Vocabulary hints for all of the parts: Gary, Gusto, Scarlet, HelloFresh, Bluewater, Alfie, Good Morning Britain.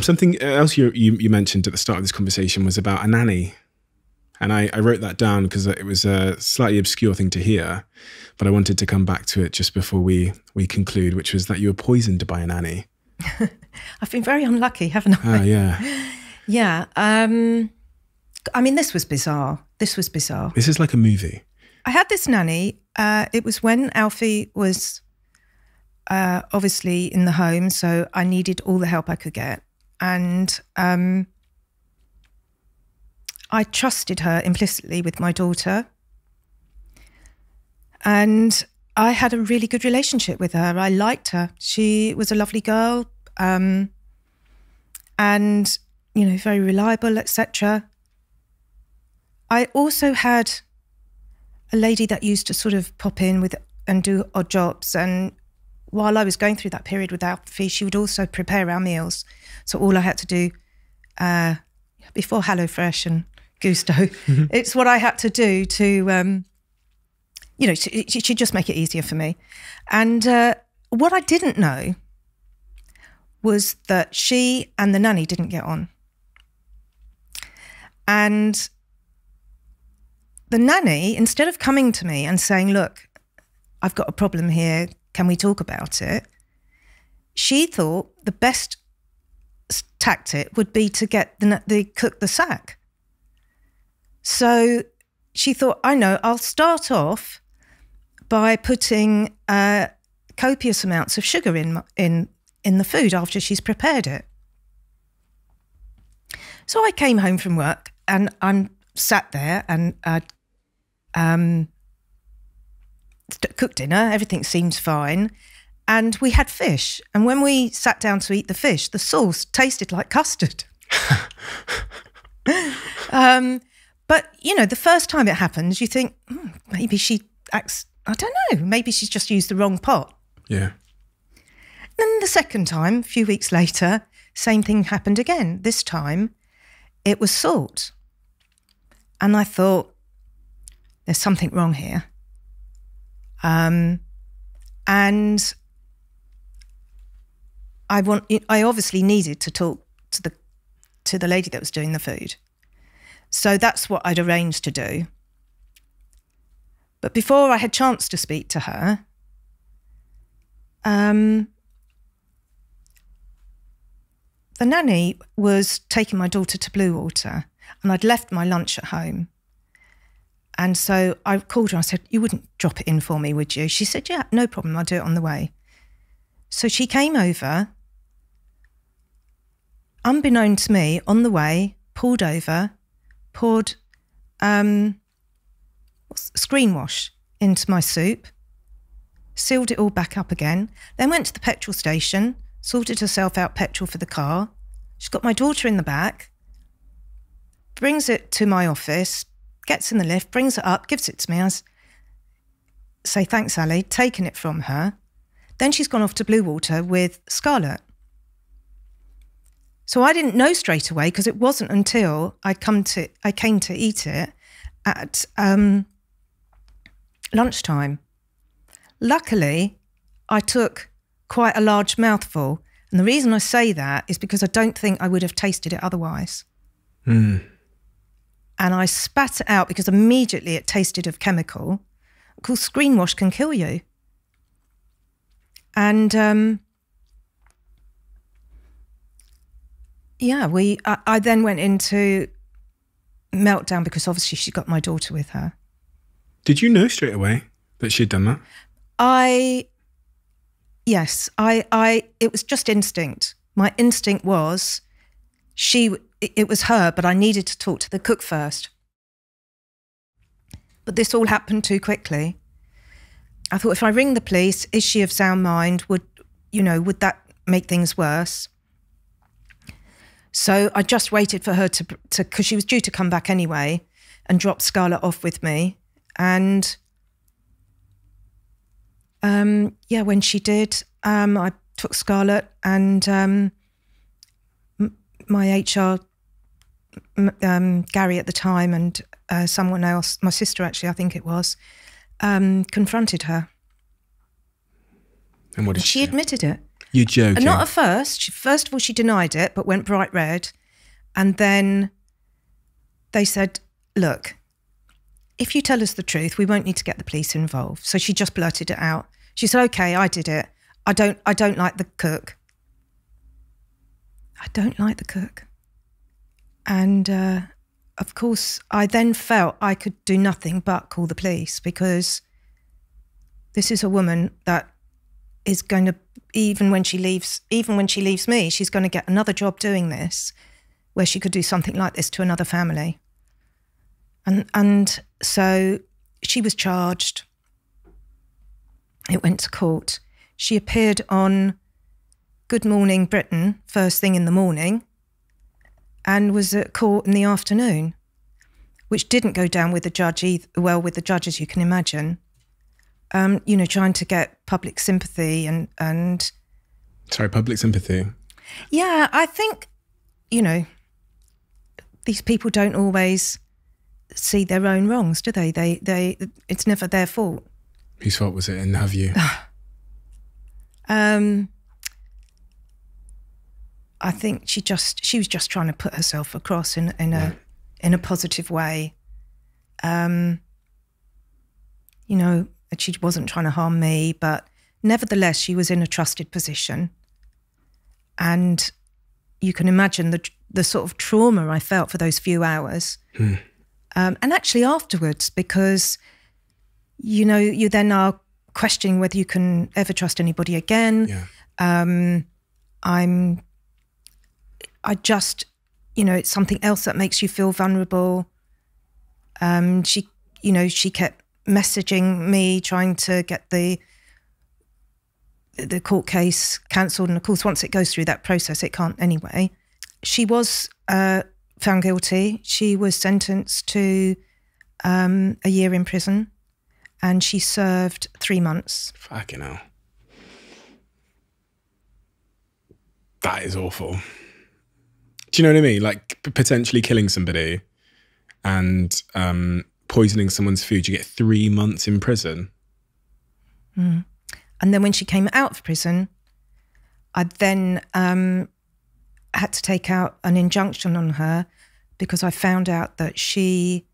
Something else you mentioned at the start of this conversation was about a nanny. And I wrote that down because it was a slightly obscure thing to hear, but I wanted to come back to it just before we conclude, which was that you were poisoned by a nanny. I've been very unlucky, haven't I? Oh, yeah. Yeah. I mean, this was bizarre. This was bizarre. This is like a movie. I had this nanny. It was when Alfie was obviously in the home, so I needed all the help I could get. And I trusted her implicitly with my daughter. And I had a really good relationship with her. I liked her. She was a lovely girl, and, you know, very reliable, etc. I also had a lady that used to sort of pop in with and do odd jobs. And while I was going through that period with Alfie, she would also prepare our meals. So all I had to do, before HelloFresh and Gusto, it's what I had to do to, you know, she'd just make it easier for me. And what I didn't know was that she and the nanny didn't get on. And the nanny, instead of coming to me and saying, look, I've got a problem here, can we talk about it? She thought the best tactic would be to get the cook the sack. So she thought, I know, I'll start off by putting copious amounts of sugar in the food after she's prepared it. So I came home from work and I'm sat there and I'd cooked dinner, everything seems fine. And we had fish. And when we sat down to eat the fish, the sauce tasted like custard. But, you know, the first time it happens, you think, maybe she acts, I don't know, maybe she's just used the wrong pot. Yeah. And then the second time, a few weeks later, same thing happened again. This time it was salt. And I thought, there's something wrong here. And I obviously needed to talk to the lady that was doing the food. So that's what I'd arranged to do. But before I had chance to speak to her, the nanny was taking my daughter to Bluewater, and I'd left my lunch at home. And so I called her and I said, you wouldn't drop it in for me, would you? She said, yeah, no problem, I'll do it on the way. So she came over, unbeknown to me, on the way, pulled over, poured screen wash into my soup, sealed it all back up again, then went to the petrol station, sorted herself out petrol for the car. She's got my daughter in the back, brings it to my office, gets in the lift, brings it up, gives it to me. I say, thanks, Ali, taken it from her. Then she's gone off to Bluewater with Scarlet. So I didn't know straight away because it wasn't until I came to eat it at lunchtime. Luckily, I took quite a large mouthful. And the reason I say that is because I don't think I would have tasted it otherwise. Mm. And I spat it out because immediately it tasted of chemical. Of course, screen wash can kill you. And yeah, I then went into meltdown because obviously she got my daughter with her. Did you know straight away that she'd done that? Yes. It was just instinct. My instinct was it was her, but I needed to talk to the cook first. But this all happened too quickly. I thought, if I ring the police, is she of sound mind? Would that make things worse? So I just waited for her to, because she was due to come back anyway, and drop Scarlett off with me. And yeah, when she did, I took Scarlett and my HR, Gary at the time, and someone else, my sister actually, I think it was, confronted her. And what did she admitted it. You're joking. And not at first. First of all, she denied it, but went bright red. And then they said, look, if you tell us the truth, we won't need to get the police involved. So she just blurted it out. She said, okay, I did it. I don't like the cook. I don't like the cook. And of course, I then felt I could do nothing but call the police, because this is a woman that is going to, even when she leaves me, she's going to get another job doing this, where she could do something like this to another family. And so she was charged. It went to court. She appeared on Good Morning Britain first thing in the morning and was at court in the afternoon, which didn't go down with the judge either, well, with the judge, as you can imagine. You know, trying to get public sympathy and... Sorry, public sympathy? Yeah, I think, you know, these people don't always see their own wrongs, do they? It's never their fault. Whose fault was it, and have you? I think she was just trying to put herself across in a positive way. You know, she wasn't trying to harm me, but nevertheless, she was in a trusted position, and you can imagine the sort of trauma I felt for those few hours, and actually afterwards, because you know you then are questioning whether you can ever trust anybody again. Yeah. I just, you know, it's something else that makes you feel vulnerable. She, you know, she kept messaging me, trying to get the court case cancelled. And of course, once it goes through that process, it can't anyway. She was found guilty. She was sentenced to a year in prison, and she served 3 months. Fucking hell. That is awful. Do you know what I mean? Like potentially killing somebody and poisoning someone's food, you get 3 months in prison. Mm. And then when she came out of prison, I then had to take out an injunction on her, because I found out that she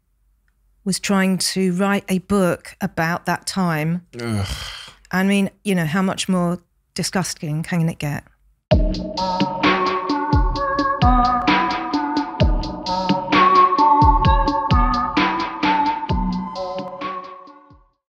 was trying to write a book about that time. Ugh. I mean, you know, how much more disgusting can it get?